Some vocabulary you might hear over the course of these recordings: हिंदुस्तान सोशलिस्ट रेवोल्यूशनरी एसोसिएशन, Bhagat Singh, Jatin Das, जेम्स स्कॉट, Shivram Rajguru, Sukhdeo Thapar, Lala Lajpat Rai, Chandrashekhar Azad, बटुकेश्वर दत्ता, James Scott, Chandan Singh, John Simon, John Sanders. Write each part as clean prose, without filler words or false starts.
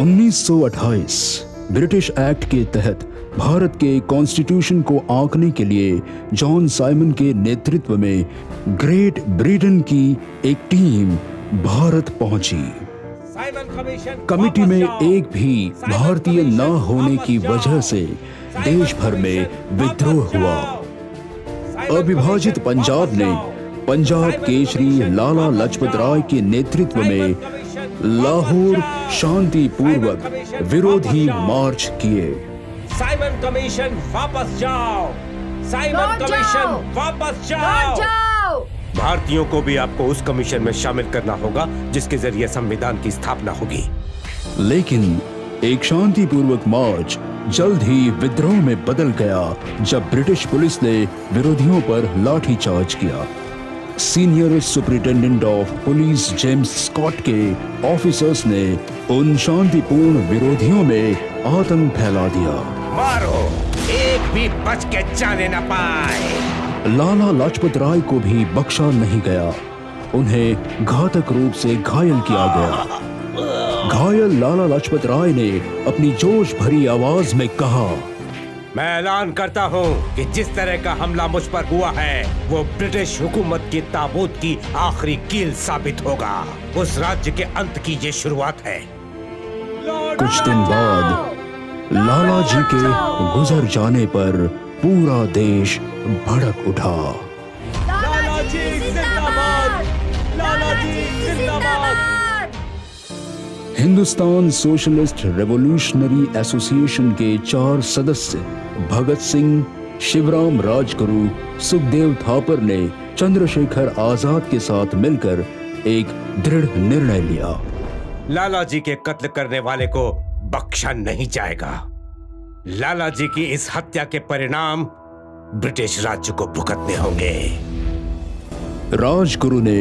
1928 British act के तहत भारत के कॉन्स्टिट्यूशन को आंकने के लिए जॉन साइमन के नेतृत्व में ग्रेट ब्रिटेन की एक टीम भारत पहुंची। कमिटी में एक भी भारतीय न होने की वजह से देश भर में विद्रोह हुआ। अविभाजित पंजाब ने पंजाब केसरी लाला लाजपत राय के नेतृत्व में लाहौर शांतिपूर्वक विरोधी मार्च किए। साइमन कमीशन वापस जाओ, साइमन कमीशन वापस जाओ। भारतीयों को भी आपको उस कमीशन में शामिल करना होगा जिसके जरिए संविधान की स्थापना होगी। लेकिन एक शांतिपूर्वक मार्च जल्द ही विद्रोह में बदल गया जब ब्रिटिश पुलिस ने विरोधियों पर लाठीचार्ज किया। Senior superintendent of police जेम्स स्कॉट के ऑफिसर्स ने उन शांतिपूर्ण विरोधियों में आतंक फैला दिया। मारो, एक भी बच के जाने न पाए। लाला लाजपत राय को भी बख्शा नहीं गया। उन्हें घातक रूप से घायल किया गया। घायल लाला लाजपत राय ने अपनी जोश भरी आवाज में कहा, मैं ऐलान करता हूँ कि जिस तरह का हमला मुझ पर हुआ है वो ब्रिटिश हुकूमत के ताबूत की आखिरी कील साबित होगा। उस राज्य के अंत की ये शुरुआत है। कुछ दिन बाद लाला जी के गुजर जाने पर पूरा देश भड़क उठा। लाला जी जिंदाबाद, लाला जी जिंदाबाद। हिंदुस्तान सोशलिस्ट रेवोल्यूशनरी एसोसिएशन के 4 सदस्य भगत सिंह, शिवराम राजगुरु, सुखदेव थापर ने चंद्रशेखर आजाद के साथ मिलकर एक दृढ़ निर्णय लिया। लाला जी के कत्ल करने वाले को बख्शा नहीं जाएगा। लाला जी की इस हत्या के परिणाम ब्रिटिश राज्य को भुगतने होंगे। राजगुरु ने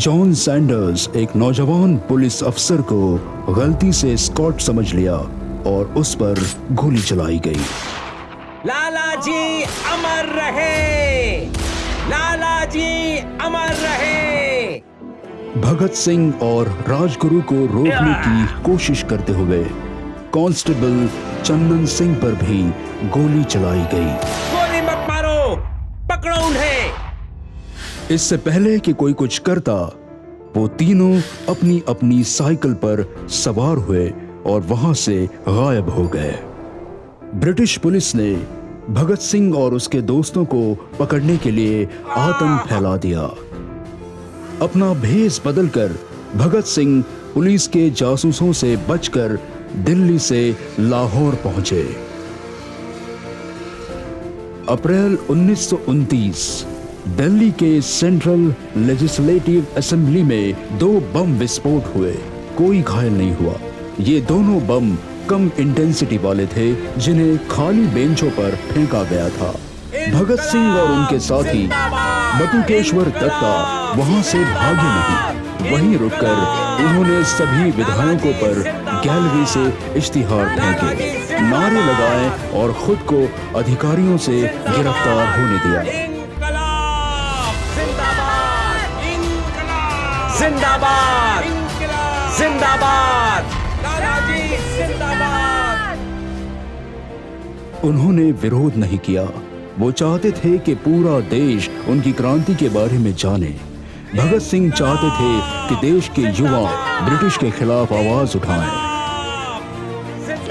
जॉन सैंडर्स, एक नौजवान पुलिस अफसर को गलती से स्कॉट समझ लिया और उस पर गोली चलाई गई। लाला जी अमर रहे, लाला जी अमर रहे। भगत सिंह और राजगुरु को रोकने की कोशिश करते हुए कांस्टेबल चंदन सिंह पर भी गोली चलाई गई। गोली मत मारो, पकड़ो उन्हें। इससे पहले कि कोई कुछ करता, वो तीनों अपनी अपनी साइकिल पर सवार हुए और वहां से गायब हो गए। ब्रिटिश पुलिस ने भगत सिंह और उसके दोस्तों को पकड़ने के लिए आतंक फैला दिया। अपना भेष बदलकर भगत सिंह पुलिस के जासूसों से बचकर दिल्ली से लाहौर पहुंचे। अप्रैल 1929 दिल्ली के सेंट्रल लेजिस्लेटिव असेंबली में 2 बम विस्फोट हुए। कोई घायल नहीं हुआ। ये दोनों बम कम इंटेंसिटी वाले थे जिन्हें खाली बेंचों पर फेंका गया था। भगत सिंह और उनके साथी बटुकेश्वर दत्ता वहां से भागे नहीं, वहीं रुककर उन्होंने सभी विधायकों पर गैलरी से इश्तिहार फेंके, नारे लगाए और खुद को अधिकारियों से गिरफ्तार होने दिया। जिंदाबाद, जिंदाबाद, जिंदाबाद। उन्होंने विरोध नहीं किया। वो चाहते थे कि पूरा देश उनकी क्रांति के बारे में जाने। भगत सिंह चाहते थे कि देश के युवा ब्रिटिश के खिलाफ आवाज उठाएं।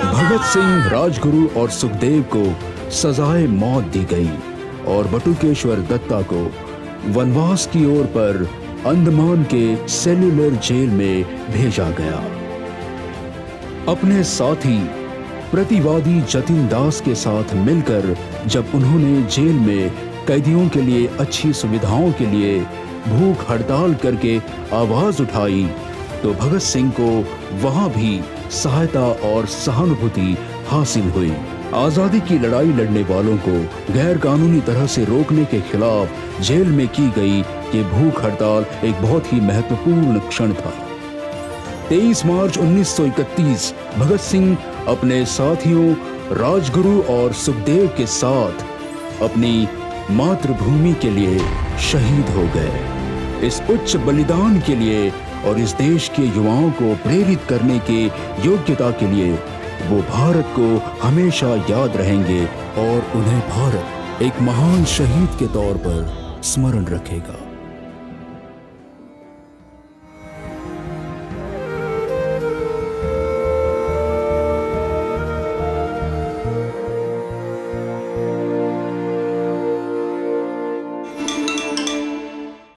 भगत सिंह, राजगुरु और सुखदेव को सजाए मौत दी गई और बटुकेश्वर दत्ता को वनवास की ओर पर अंडमान के सेल्युलर जेल में भेजा गया। अपने साथी प्रतिवादी जतिन दास के साथ मिलकर जब उन्होंने जेल में कैदियों के लिए अच्छी सुविधाओं के लिए भूख हड़ताल करके आवाज उठाई तो भगत सिंह को वहां भी सहायता और सहानुभूति हासिल हुई। आजादी की लड़ाई लड़ने वालों को गैर कानूनी तरह से रोकने के खिलाफ जेल में की गई ये भूख हड़ताल एक बहुत ही महत्वपूर्ण क्षण था। 23 मार्च 1931 भगत सिंह अपने साथियों राजगुरु और सुखदेव के साथ अपनी मातृभूमि के लिए शहीद हो गए। इस उच्च बलिदान के लिए और इस देश के युवाओं को प्रेरित करने के योग्यता के लिए वो भारत को हमेशा याद रहेंगे और उन्हें भारत एक महान शहीद के तौर पर स्मरण रखेगा।